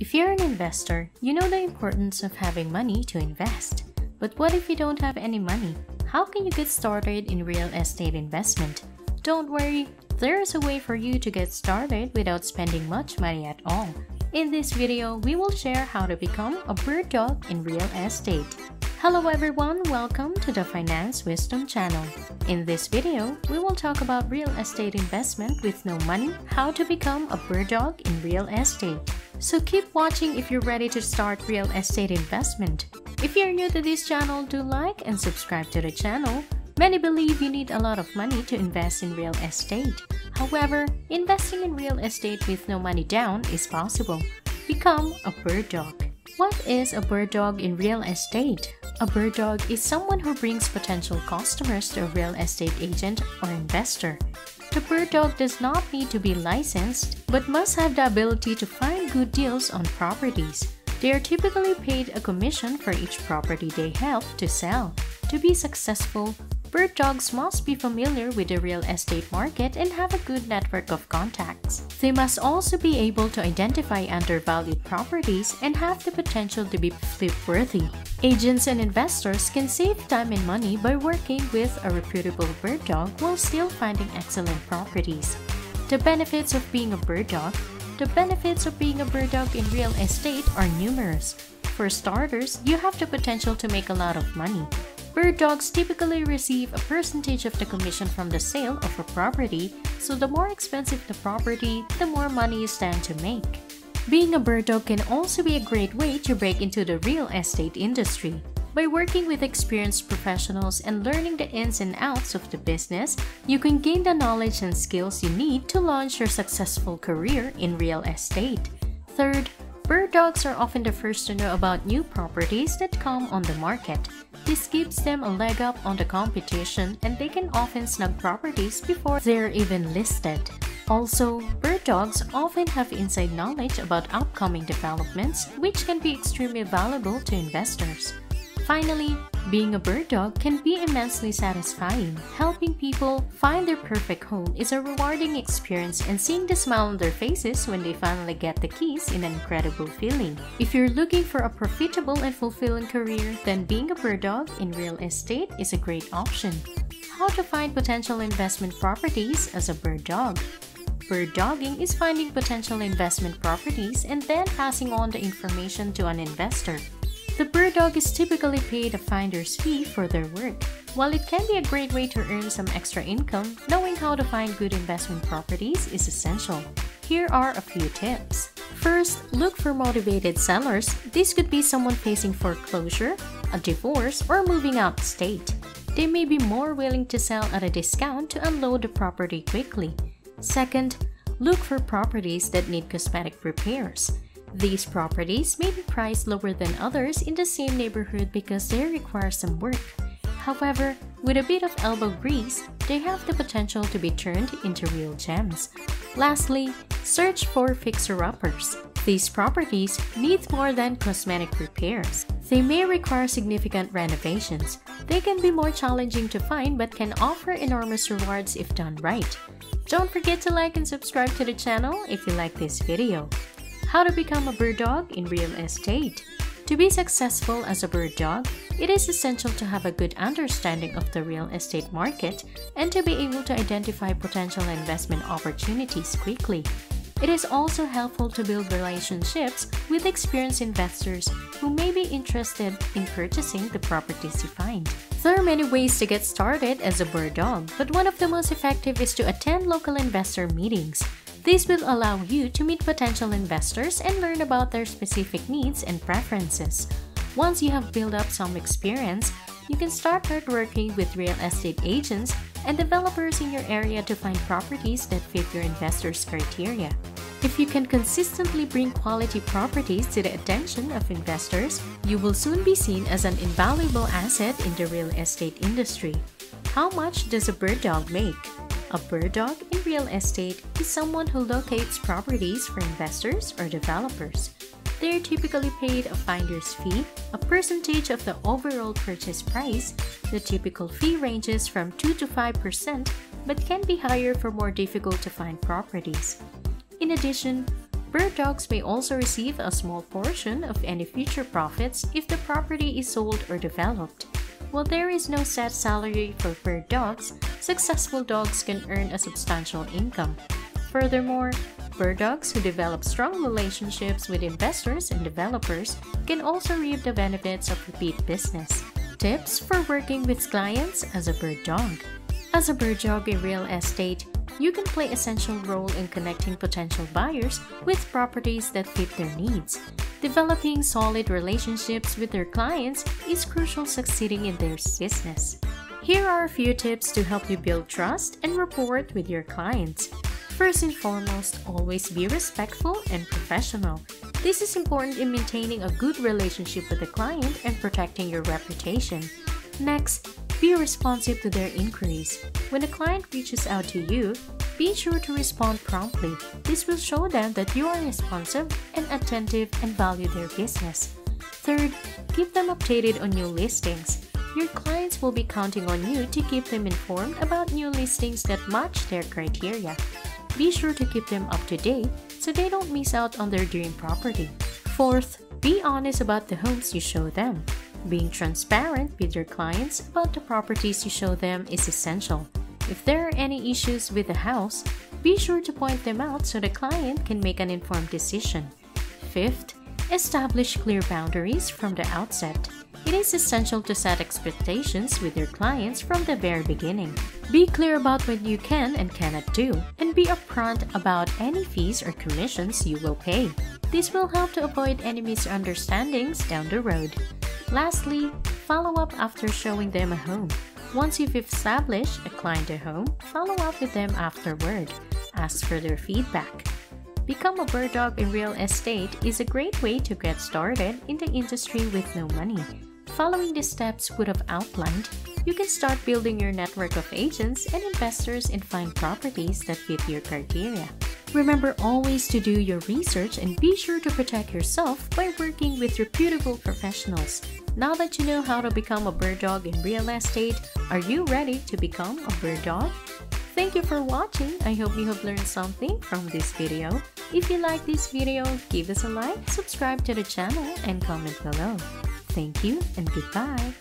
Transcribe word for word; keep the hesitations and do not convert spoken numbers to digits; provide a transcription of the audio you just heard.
If you're an investor, you know the importance of having money to invest. But what if you don't have any money? How can you get started in real estate investment? Don't worry, there is a way for you to get started without spending much money at all. In this video, we will share how to become a bird dog in real estate. Hello everyone, welcome to the Finance Wisdom channel. In this video, we will talk about real estate investment with no money, how to become a bird dog in real estate. So keep watching if you're ready to start real estate investment. If you're new to this channel, do like and subscribe to the channel. Many believe you need a lot of money to invest in real estate. However, investing in real estate with no money down is possible. Become a bird dog. What is a bird dog in real estate? A bird dog is someone who brings potential customers to a real estate agent or investor. The bird dog does not need to be licensed, but must have the ability to find good deals on properties. They are typically paid a commission for each property they help to sell. To be successful, bird dogs must be familiar with the real estate market and have a good network of contacts. They must also be able to identify undervalued properties and have the potential to be flip-worthy. Agents and investors can save time and money by working with a reputable bird dog while still finding excellent properties. The benefits of being a bird dog. The benefits of being a bird dog in real estate are numerous. For starters, you have the potential to make a lot of money. Bird dogs typically receive a percentage of the commission from the sale of a property, so the more expensive the property, the more money you stand to make. Being a bird dog can also be a great way to break into the real estate industry. By working with experienced professionals and learning the ins and outs of the business, you can gain the knowledge and skills you need to launch your successful career in real estate. Third, bird dogs are often the first to know about new properties that come on the market. This gives them a leg up on the competition, and they can often snag properties before they're even listed. Also, bird dogs often have inside knowledge about upcoming developments, which can be extremely valuable to investors. Finally, being a bird dog can be immensely satisfying. Helping people find their perfect home is a rewarding experience, and seeing the smile on their faces when they finally get the keys is an incredible feeling. If you're looking for a profitable and fulfilling career, then being a bird dog in real estate is a great option. How to find potential investment properties as a bird dog. Bird dogging is finding potential investment properties and then passing on the information to an investor. The bird dog is typically paid a finder's fee for their work. While it can be a great way to earn some extra income, knowing how to find good investment properties is essential. Here are a few tips. First, look for motivated sellers. This could be someone facing foreclosure, a divorce, or moving out state. They may be more willing to sell at a discount to unload the property quickly. Second, look for properties that need cosmetic repairs. These properties may be priced lower than others in the same neighborhood because they require some work. However, with a bit of elbow grease, they have the potential to be turned into real gems. Lastly, search for fixer-uppers. These properties need more than cosmetic repairs. They may require significant renovations. They can be more challenging to find but can offer enormous rewards if done right. Don't forget to like and subscribe to the channel if you like this video. How to become a bird dog in real estate. To be successful as a bird dog, it is essential to have a good understanding of the real estate market and to be able to identify potential investment opportunities quickly. It is also helpful to build relationships with experienced investors who may be interested in purchasing the properties you find. There are many ways to get started as a bird dog, but one of the most effective is to attend local investor meetings. This will allow you to meet potential investors and learn about their specific needs and preferences. Once you have built up some experience, you can start networking with real estate agents and developers in your area to find properties that fit your investors' criteria. If you can consistently bring quality properties to the attention of investors, you will soon be seen as an invaluable asset in the real estate industry. How much does a bird dog make? A bird dog in real estate is someone who locates properties for investors or developers. They are typically paid a finder's fee, a percentage of the overall purchase price. The typical fee ranges from two to five percent, but can be higher for more difficult to find properties. In addition, Bird dogs may also receive a small portion of any future profits if the property is sold or developed. While there is no set salary for bird dogs, successful dogs can earn a substantial income. Furthermore, bird dogs who develop strong relationships with investors and developers can also reap the benefits of repeat business. Tips for working with clients as a bird dog. As a bird dog in real estate, you can play an essential role in connecting potential buyers with properties that fit their needs. Developing solid relationships with your clients is crucial to succeeding in their business. Here are a few tips to help you build trust and rapport with your clients. First and foremost, always be respectful and professional. This is important in maintaining a good relationship with the client and protecting your reputation. Next, be responsive to their inquiries. When a client reaches out to you, be sure to respond promptly. This will show them that you are responsive and attentive and value their business. Third, keep them updated on new listings. Your clients will be counting on you to keep them informed about new listings that match their criteria. Be sure to keep them up to date so they don't miss out on their dream property. Fourth, be honest about the homes you show them. Being transparent with your clients about the properties you show them is essential. If there are any issues with the house, be sure to point them out so the client can make an informed decision. Fifth, establish clear boundaries from the outset. It is essential to set expectations with your clients from the very beginning. Be clear about what you can and cannot do, and be upfront about any fees or commissions you will pay. This will help to avoid any misunderstandings down the road. Lastly, follow up after showing them a home. Once you've established a client a home, follow up with them afterward. Ask for their feedback. Become a bird dog in real estate is a great way to get started in the industry with no money. Following the steps we have outlined, you can start building your network of agents and investors and find properties that fit your criteria. Remember always to do your research and be sure to protect yourself by working with reputable professionals. Now that you know how to become a bird dog in real estate, are you ready to become a bird dog? Thank you for watching. I hope you have learned something from this video. If you like this video, give us a like, subscribe to the channel, and comment below. Thank you and goodbye.